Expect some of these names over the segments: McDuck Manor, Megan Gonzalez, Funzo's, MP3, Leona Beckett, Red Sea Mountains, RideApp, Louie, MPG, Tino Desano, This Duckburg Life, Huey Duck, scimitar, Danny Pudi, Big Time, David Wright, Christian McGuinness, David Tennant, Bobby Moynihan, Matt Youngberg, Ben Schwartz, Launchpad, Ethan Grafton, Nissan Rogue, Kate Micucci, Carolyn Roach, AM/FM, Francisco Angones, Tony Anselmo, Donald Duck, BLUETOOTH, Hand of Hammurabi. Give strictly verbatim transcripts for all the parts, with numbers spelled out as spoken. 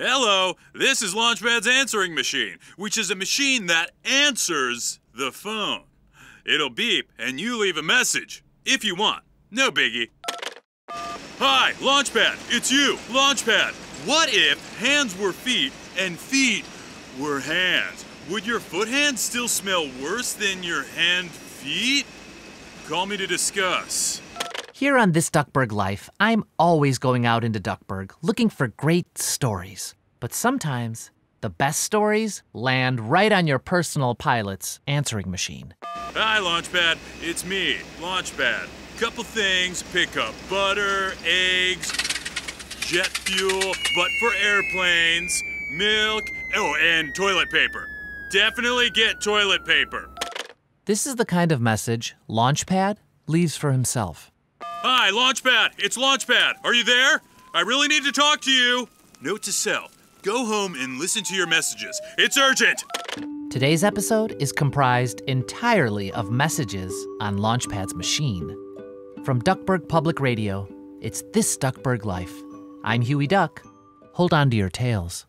Hello, this is Launchpad's answering machine, which is a machine that answers the phone. It'll beep and you leave a message, if you want. No biggie. Hi, Launchpad, it's you, Launchpad. What if hands were feet and feet were hands? Would your foot hands still smell worse than your hand feet? Call me to discuss. Here on This Duckburg Life, I'm always going out into Duckburg looking for great stories. But sometimes, the best stories land right on your personal pilot's answering machine. Hi, Launchpad. It's me, Launchpad. Couple things, pick up butter, eggs, jet fuel, but for airplanes, milk, oh, and toilet paper. Definitely get toilet paper. This is the kind of message Launchpad leaves for himself. Hi, Launchpad, it's Launchpad. Are you there? I really need to talk to you. Note to self, go home and listen to your messages. It's urgent. Today's episode is comprised entirely of messages on Launchpad's machine. From Duckburg Public Radio, it's This Duckburg Life. I'm Huey Duck. Hold on to your tails.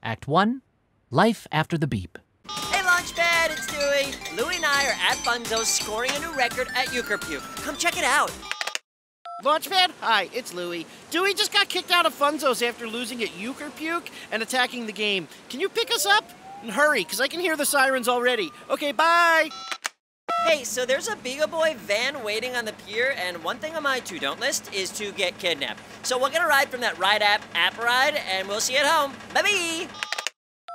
Act one, Life After the Beep. Launchpad, it's Dewey. Louie and I are at Funzo's scoring a new record at Euchre. Come check it out. Launchpad, hi, it's Louie. Dewey just got kicked out of Funzo's after losing at Euchre and attacking the game. Can you pick us up? And hurry, because I can hear the sirens already. Okay, bye. Hey, so there's a Beagle Boy van waiting on the pier, and one thing on my to-don't list is to get kidnapped. So we're going to ride from that RideApp app ride, and we'll see you at home. Bye-bye.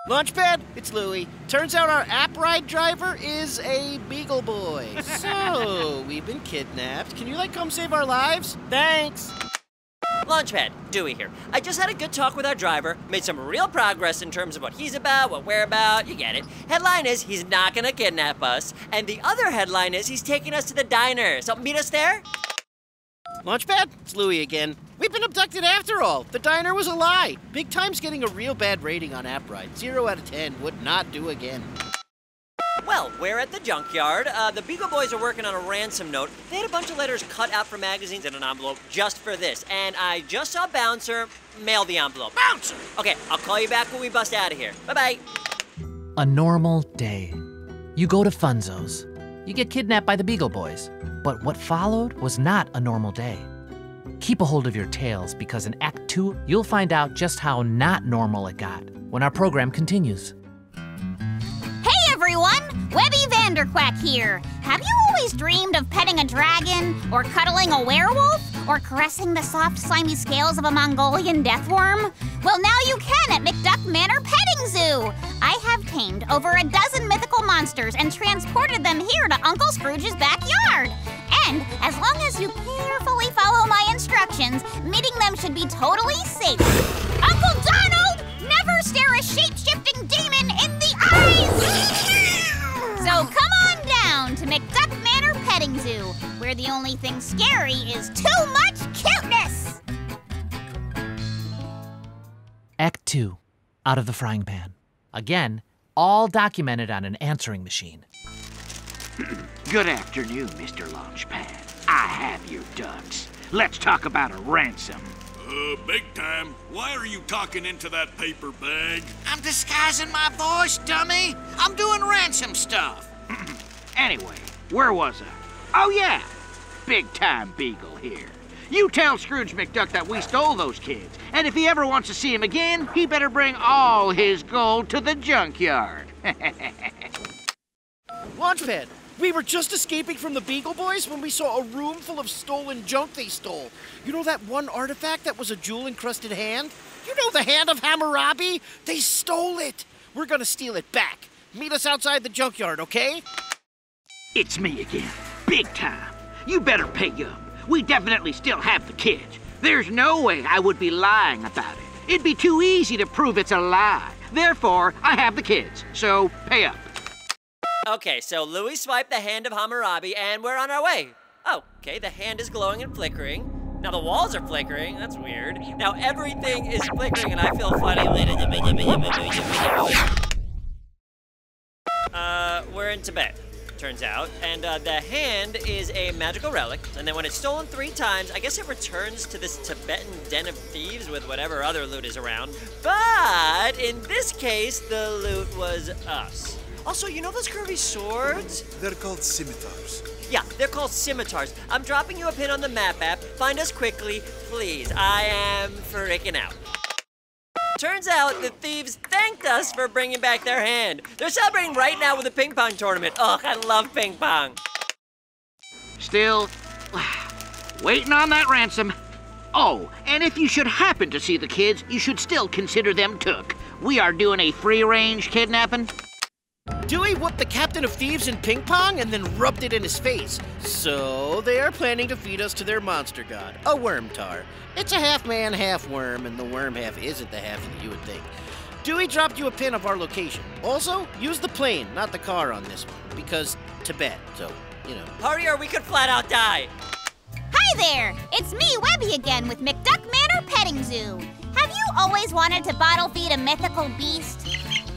Launchpad, it's Louie. Turns out our app ride driver is a Beagle Boy. So, we've been kidnapped. Can you, like, come save our lives? Thanks. Launchpad, Dewey here. I just had a good talk with our driver, made some real progress in terms of what he's about, what we're about, you get it. Headline is, he's not gonna kidnap us. And the other headline is, he's taking us to the diner. So, meet us there? Launchpad, it's Louie again. We've been abducted after all. The diner was a lie. Big Time's getting a real bad rating on AppRide. Zero out of ten. Would not do again. Well, we're at the junkyard. Uh, the Beagle Boys are working on a ransom note. They had a bunch of letters cut out from magazines in an envelope just for this. And I just saw Bouncer mail the envelope. Bouncer! Okay, I'll call you back when we bust out of here. Bye-bye. A normal day. You go to Funzo's. You get kidnapped by the Beagle Boys. But what followed was not a normal day. Keep a hold of your tails, because in Act two, you'll find out just how not normal it got when our program continues. Hey everyone, Webby Vanderquack here. Have you always dreamed of petting a dragon, or cuddling a werewolf, or caressing the soft, slimy scales of a Mongolian deathworm? Well, now you can at McDuck Manor Petting Zoo. I have tamed over a dozen mythical monsters and transported them here to Uncle Scrooge's backyard. And as long as you carefully follow my instructions, meeting them should be totally safe. Uncle Donald, never stare a shape-shifting demon in the eyes! So come on down to McDuck Manor Petting Zoo, where the only thing scary is too much cuteness! Act two, Out of the Frying Pan. Again, all documented on an answering machine. Good afternoon, Mister Launchpad. I have your ducks. Let's talk about a ransom. Uh, Big Time, why are you talking into that paper bag? I'm disguising my voice, dummy. I'm doing ransom stuff. Anyway, where was I? Oh, yeah. Big Time Beagle here. You tell Scrooge McDuck that we stole those kids, and if he ever wants to see him again, he better bring all his gold to the junkyard. Launchpad, we were just escaping from the Beagle Boys when we saw a room full of stolen junk they stole. You know that one artifact that was a jewel-encrusted hand? You know the Hand of Hammurabi? They stole it. We're gonna steal it back. Meet us outside the junkyard, okay? It's me again, Big Time. You better pay up. We definitely still have the kids. There's no way I would be lying about it. It'd be too easy to prove it's a lie. Therefore, I have the kids, so pay up. Okay, so Louie swiped the Hand of Hammurabi, and we're on our way. Oh, okay, the hand is glowing and flickering. Now the walls are flickering, that's weird. Now everything is flickering, and I feel funny. Uh, we're in Tibet. turns out. And uh, the hand is a magical relic. And then when it's stolen three times, I guess it returns to this Tibetan den of thieves with whatever other loot is around. But in this case, the loot was us. Also, you know those curvy swords? They're called scimitars. Yeah, they're called scimitars. I'm dropping you a pin on the map app. Find us quickly, please. I am freaking out. Turns out the thieves thanked us for bringing back their hand. They're celebrating right now with a ping pong tournament. Ugh, I love ping pong. Still, waiting on that ransom. Oh, and if you should happen to see the kids, you should still consider them took. We are doing a free-range kidnapping. Dewey whooped the captain of thieves in ping pong and then rubbed it in his face. So they are planning to feed us to their monster god, a worm tar. It's a half man, half worm, and the worm half isn't the half that you would think. Dewey dropped you a pin of our location. Also, use the plane, not the car on this one, because Tibet, so, you know. Hurry or we could flat out die. Hi there, it's me, Webby, again with McDuck Manor Petting Zoo. Have you always wanted to bottle feed a mythical beast?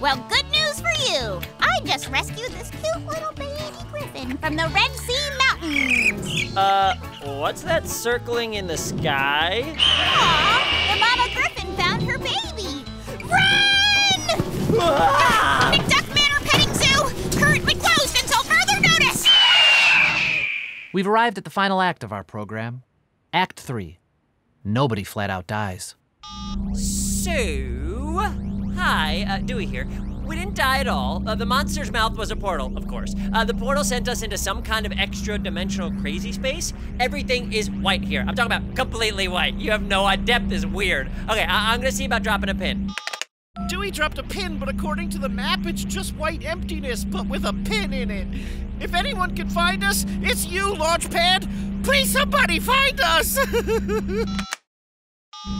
Well, good news for you. I just rescued this cute little baby griffin from the Red Sea Mountains. Uh, what's that circling in the sky? Aw, the mama griffin found her baby. Run! Ah! McDuck Manor Petting Zoo, currently closed until further notice. We've arrived at the final act of our program. Act three, nobody flat out dies. So... Hi, uh, Dewey here. We didn't die at all. Uh, the monster's mouth was a portal, of course. Uh, the portal sent us into some kind of extra-dimensional crazy space. Everything is white here. I'm talking about completely white. You have no idea. Depth is weird. Okay, I I'm gonna see about dropping a pin. Dewey dropped a pin, but according to the map, it's just white emptiness, but with a pin in it. If anyone can find us, it's you, Launchpad. Please, somebody find us!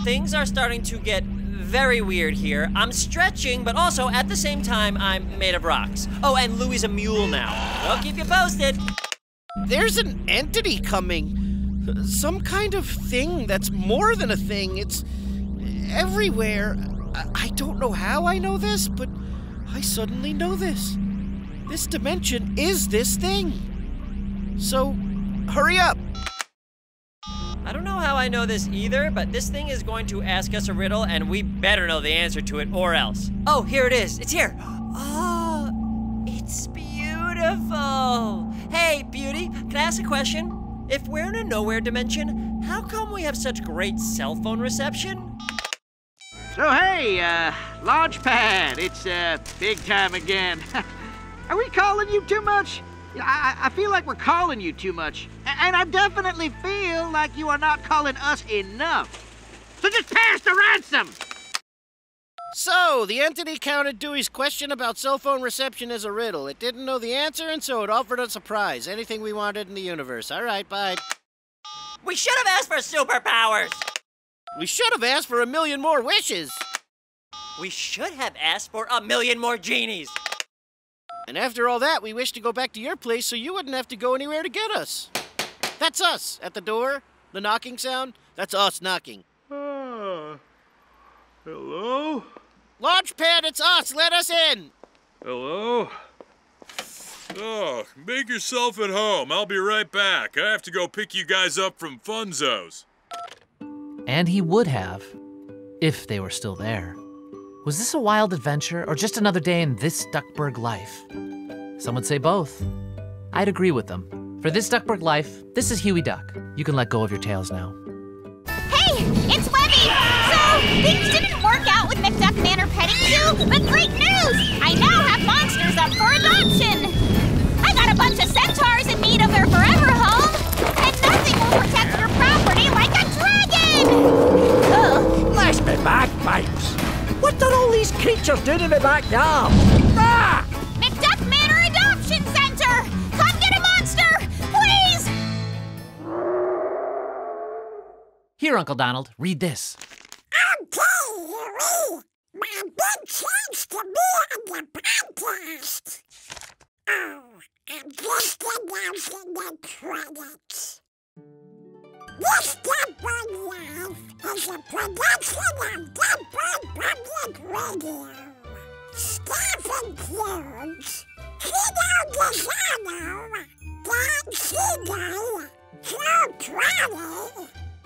Things are starting to get very weird here. I'm stretching, but also at the same time, I'm made of rocks. Oh, and Louie's a mule now. I'll keep you posted. There's an entity coming. Some kind of thing that's more than a thing. It's everywhere. I don't know how I know this, but I suddenly know this. This dimension is this thing. So, hurry up. I don't know how I know this either, but this thing is going to ask us a riddle, and we better know the answer to it or else. Oh, here it is. It's here. Oh, it's beautiful. Hey, Beauty, can I ask a question? If we're in a nowhere dimension, how come we have such great cell phone reception? So, hey, uh, Launchpad, it's, uh, Big Time again. Are we calling you too much? I, I feel like we're calling you too much, and I definitely feel like you are not calling us enough. So just pay us the ransom! So, the entity counted Dewey's question about cell phone reception as a riddle. It didn't know the answer, and so it offered us a prize. Anything we wanted in the universe. All right, bye. We should have asked for superpowers! We should have asked for a million more wishes! We should have asked for a million more genies! And after all that, we wish to go back to your place so you wouldn't have to go anywhere to get us. That's us at the door. The knocking sound, that's us knocking. Uh, hello? Launchpad, it's us. Let us in. Hello? Oh, make yourself at home. I'll be right back. I have to go pick you guys up from Funzo's. And he would have, if they were still there. Was this a wild adventure or just another day in This Duckburg Life? Some would say both. I'd agree with them. For This Duckburg Life, this is Huey Duck. You can let go of your tails now. Hey, it's Webby! So, things didn't work out with McDuck Manor Petting Zoo, but great news! I now have monsters up for adoption! I got a bunch of centaurs in need of their forever home, and nothing will protect your property like a dragon! Uh-oh. Bless me bagpipes! What did all these creatures do to me back now? Ah! McDuck Manor Adoption Center! Come get a monster, please! Here, Uncle Donald, read this. Okay, Louie, my big chance to be on the podcast. Oh, I'm just announcing the credits. This Duckburg Life is a production of Duckburg Public Radio. Staff includes Tino Desano, seagull, her brother,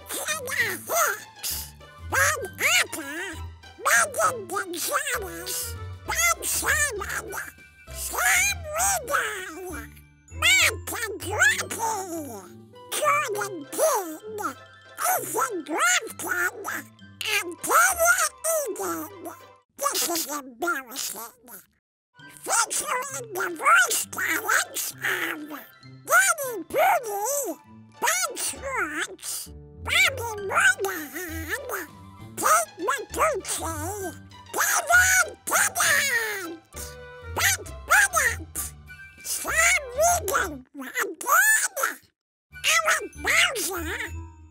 her hooks, one upper, Megan Gonzalez, Ben Simon, Sam Riegel, Matt and Rocky, Jordan King, Ethan Grafton, and Taylor Egan. This is embarrassing. Featuring the voice talents of Danny Pudi, Ben Schwartz, Bobby Moynihan, Kate Micucci, David Tennant, Beck Bennett, Sam Riegel again, Eric Bauza, and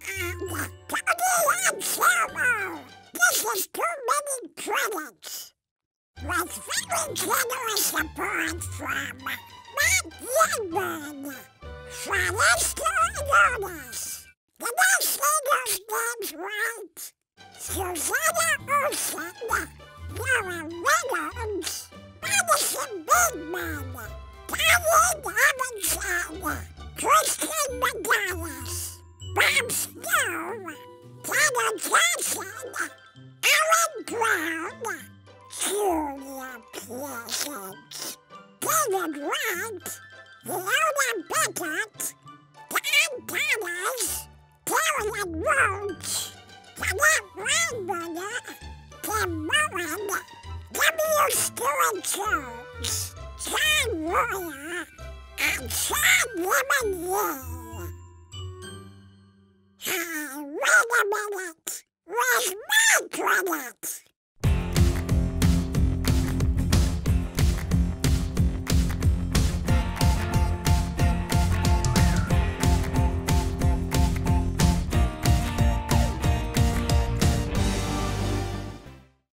Tony Anselmo. This is too many credits. With very generous support from Matt Youngberg, Francisco Angones, the best leaders names right, Susanna Olsen, Laura Reynolds, Madison Bigman, Pauline Robinson, Christian McGuinness, Bob Snow, Tanner Johnson, Alan Brown, Julia Pleasant, David Wright, Leona Beckett, Tom Thomas, Carolyn Roach, Jeanette Rainwater, Tim Mullen, W. Stewart Jones, John Royer, and Sean Woman Yee. Oh, wait a minute. Where's my credit?